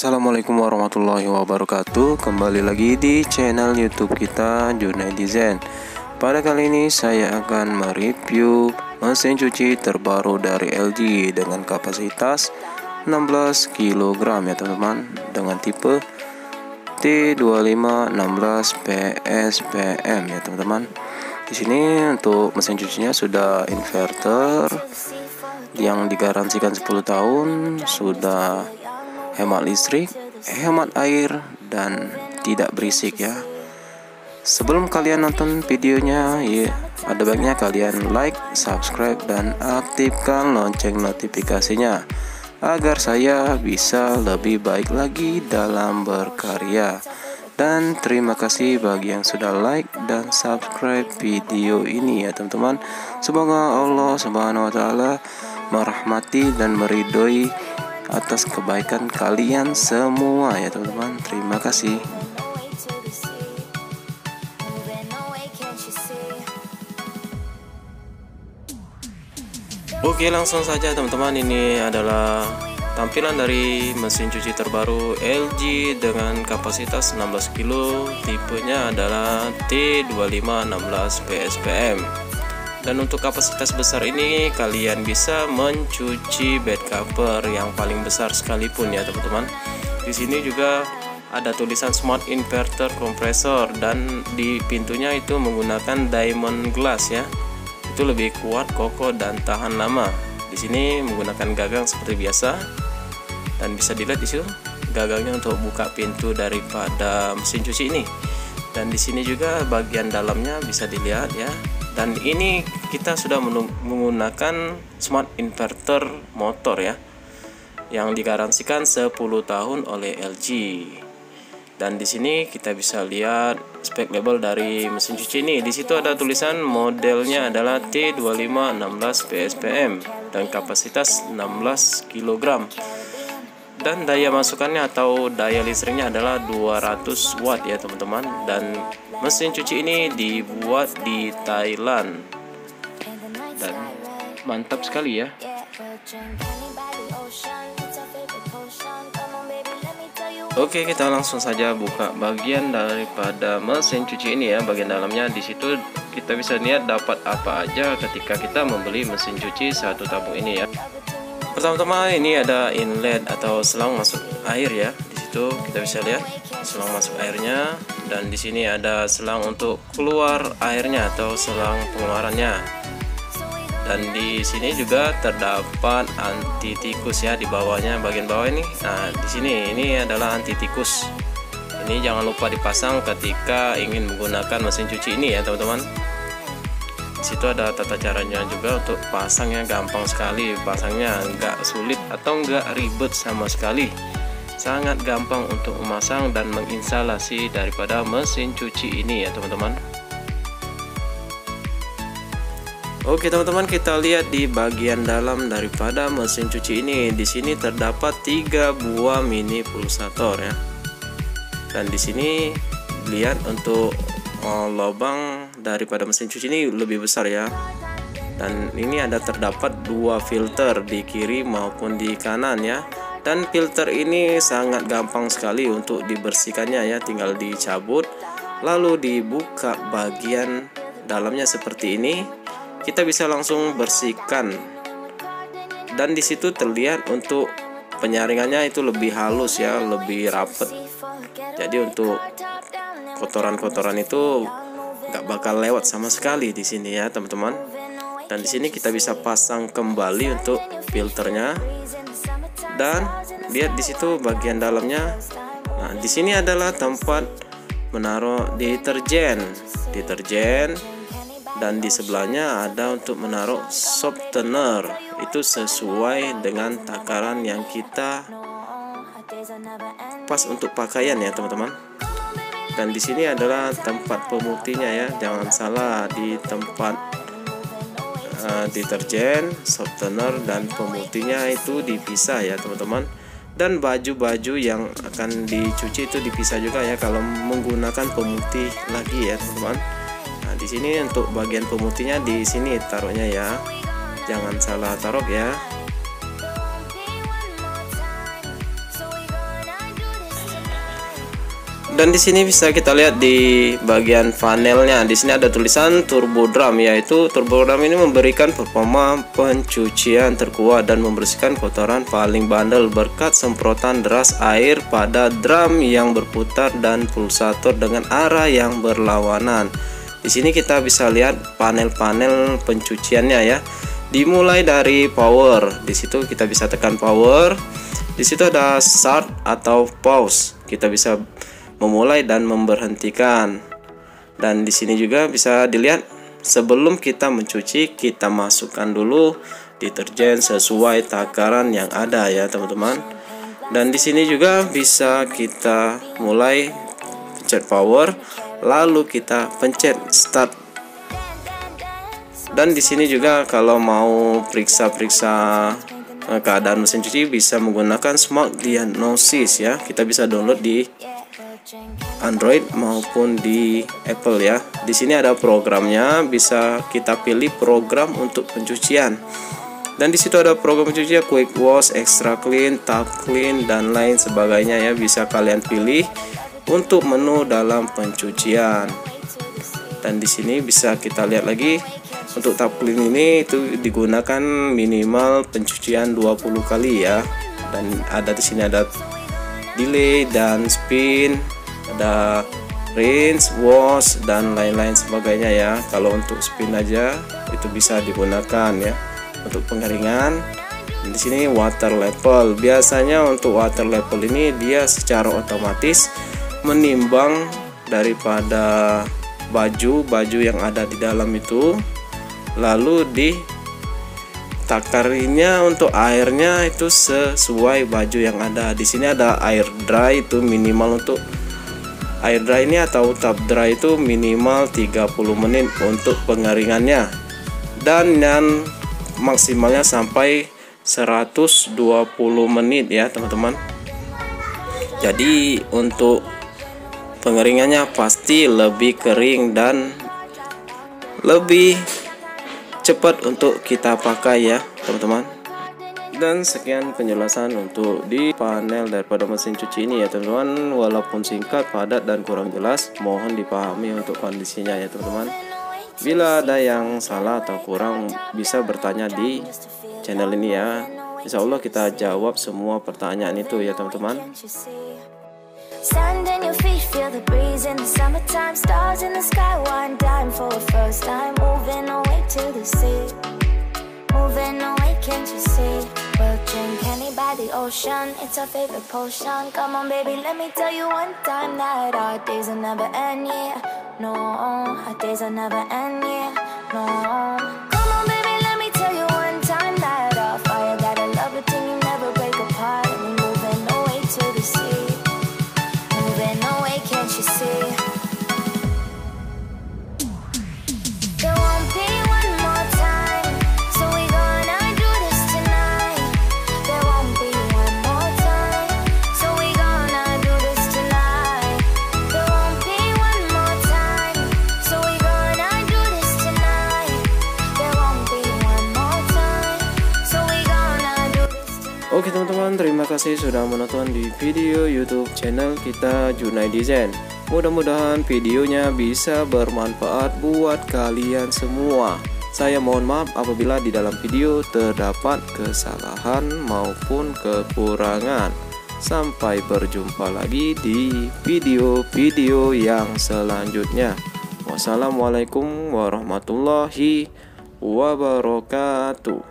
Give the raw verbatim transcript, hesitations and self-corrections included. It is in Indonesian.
Assalamualaikum warahmatullahi wabarakatuh. Kembali lagi di channel YouTube kita, Junaidizen. Pada kali ini saya akan mereview mesin cuci terbaru dari L G dengan kapasitas enam belas kilogram ya teman-teman, dengan tipe T dua lima satu enam V S P M ya teman-teman. Di sini untuk mesin cucinya sudah inverter yang digaransikan sepuluh tahun, sudah hemat listrik, hemat air, dan tidak berisik ya. Sebelum kalian nonton videonya, ya, ada baiknya kalian like, subscribe, dan aktifkan lonceng notifikasinya agar saya bisa lebih baik lagi dalam berkarya. Dan terima kasih bagi yang sudah like dan subscribe video ini ya teman-teman. Semoga Allah Subhanahu Wa Taala merahmati dan meridhoi atas kebaikan kalian semua ya teman-teman. Terima kasih. Oke, langsung saja teman-teman, ini adalah tampilan dari mesin cuci terbaru L G dengan kapasitas enam belas kilo, tipenya adalah T dua lima satu enam V S P M. Dan untuk kapasitas besar ini kalian bisa mencuci bed cover yang paling besar sekalipun ya teman-teman. Di sini juga ada tulisan Smart Inverter Compressor, dan di pintunya itu menggunakan diamond glass ya. Itu lebih kuat, kokoh, dan tahan lama. Di sini menggunakan gagang seperti biasa, dan bisa dilihat di situ gagangnya untuk buka pintu daripada mesin cuci ini. Dan di sini juga bagian dalamnya bisa dilihat ya. Dan ini kita sudah menggunakan smart inverter motor ya, yang digaransikan sepuluh tahun oleh L G. Dan di sini kita bisa lihat spek label dari mesin cuci ini. Di situ ada tulisan modelnya adalah T dua lima satu enam V S P M dan kapasitas enam belas kilogram. Dan daya masukannya atau daya listriknya adalah dua ratus watt ya teman-teman. Dan mesin cuci ini dibuat di Thailand dan mantap sekali ya. Oke, kita langsung saja buka bagian daripada mesin cuci ini ya, bagian dalamnya. Di situ kita bisa lihat dapat apa aja ketika kita membeli mesin cuci satu tabung ini ya. Pertama-tama ini ada inlet atau selang masuk air ya. Di situ kita bisa lihat selang masuk airnya, dan di sini ada selang untuk keluar airnya atau selang pengeluarannya. Dan di sini juga terdapat anti tikus ya di bawahnya, bagian bawah ini. Nah, di sini ini adalah anti tikus. Ini jangan lupa dipasang ketika ingin menggunakan mesin cuci ini ya, teman-teman. Di situ ada tata caranya juga untuk pasangnya, gampang sekali pasangnya, nggak sulit atau nggak ribet sama sekali, sangat gampang untuk memasang dan menginstalasi daripada mesin cuci ini ya teman-teman. Oke teman-teman, kita lihat di bagian dalam daripada mesin cuci ini. Di sini terdapat tiga buah mini pulsator ya, dan di sini lihat untuk Oh, lubang daripada mesin cuci ini lebih besar ya. Dan ini ada terdapat dua filter di kiri maupun di kanan ya. Dan filter ini sangat gampang sekali untuk dibersihkannya ya, tinggal dicabut lalu dibuka bagian dalamnya seperti ini. Kita bisa langsung bersihkan. Dan di situ terlihat untuk penyaringannya itu lebih halus ya, lebih rapet. Jadi untuk kotoran-kotoran itu nggak bakal lewat sama sekali di sini ya teman-teman. Dan di sini kita bisa pasang kembali untuk filternya. Dan lihat di situ bagian dalamnya. Nah, di sini adalah tempat menaruh deterjen, deterjen. Dan di sebelahnya ada untuk menaruh softener. Itu sesuai dengan takaran yang kita pas untuk pakaian ya teman-teman. Dan di sini adalah tempat pemutihnya ya, jangan salah di tempat uh, deterjen, softener, dan pemutihnya itu dipisah ya teman-teman. Dan baju-baju yang akan dicuci itu dipisah juga ya, kalau menggunakan pemutih lagi ya teman-teman. Nah, di sini untuk bagian pemutihnya di sini taruhnya ya, jangan salah taruh ya. Dan di sini bisa kita lihat di bagian panelnya, di sini ada tulisan turbo drum, yaitu turbo drum ini memberikan performa pencucian terkuat dan membersihkan kotoran paling bandel berkat semprotan deras air pada drum yang berputar dan pulsator dengan arah yang berlawanan. Di sini kita bisa lihat panel-panel pencuciannya ya. Dimulai dari power, di situ kita bisa tekan power. Di situ ada start atau pause, kita bisa memulai dan memberhentikan. Dan di sini juga bisa dilihat sebelum kita mencuci, kita masukkan dulu deterjen sesuai takaran yang ada ya teman-teman. Dan di sini juga bisa kita mulai pencet power, lalu kita pencet start. Dan di sini juga kalau mau periksa-periksa keadaan mesin cuci bisa menggunakan Smart Diagnosis ya. Kita bisa download di Android maupun di Apple ya. Di sini ada programnya, bisa kita pilih program untuk pencucian. Dan di situ ada program pencucian Quick Wash, Extra Clean, Tap Clean dan lain sebagainya ya. Bisa kalian pilih untuk menu dalam pencucian. Dan di sini bisa kita lihat lagi. Untuk tap clean ini itu digunakan minimal pencucian dua puluh kali ya. Dan ada di sini ada delay dan spin, ada rinse, wash dan lain-lain sebagainya ya. Kalau untuk spin aja itu bisa digunakan ya untuk pengeringan. Dan di sini water level. Biasanya untuk water level ini dia secara otomatis menimbang daripada baju-baju yang ada di dalam itu. Lalu ditakarinya untuk airnya itu sesuai baju yang ada. Di sini ada air dry, itu minimal untuk air dry ini atau tap dry itu minimal tiga puluh menit untuk pengeringannya. Dan yang maksimalnya sampai seratus dua puluh menit ya teman-teman. Jadi untuk pengeringannya pasti lebih kering dan lebih cepat untuk kita pakai ya teman-teman. Dan sekian penjelasan untuk di panel daripada mesin cuci ini ya teman-teman. Walaupun singkat, padat dan kurang jelas, mohon dipahami untuk kondisinya ya teman-teman. Bila ada yang salah atau kurang bisa bertanya di channel ini ya. Insya Allah kita jawab semua pertanyaan itu ya teman-teman. Sand in your feet, feel the breeze in the summertime. Stars in the sky, one dime for a first time. Moving away to the sea, moving away, can't you see? We'll drink honey by the ocean, it's our favorite potion. Come on baby, let me tell you one time that our days will never end, yeah. No, our days will never end, yeah. No, come on baby, let me tell you one time that our fire got a love routine, you never break apart. And we're moving away to the sea, moving away, can't you see? There won't be one more time, so we gonna do this tonight. There won't be one more time, so we gonna do this tonight. There won't be one more time, so we gonna do this tonight. There won't be one more time, so we gonna do this tonight. Oke teman-teman, terima kasih sudah menonton di video YouTube channel kita Junaidizen. Mudah-mudahan videonya bisa bermanfaat buat kalian semua. Saya mohon maaf apabila di dalam video terdapat kesalahan maupun kekurangan. Sampai berjumpa lagi di video-video yang selanjutnya. Wassalamualaikum warahmatullahi wabarakatuh.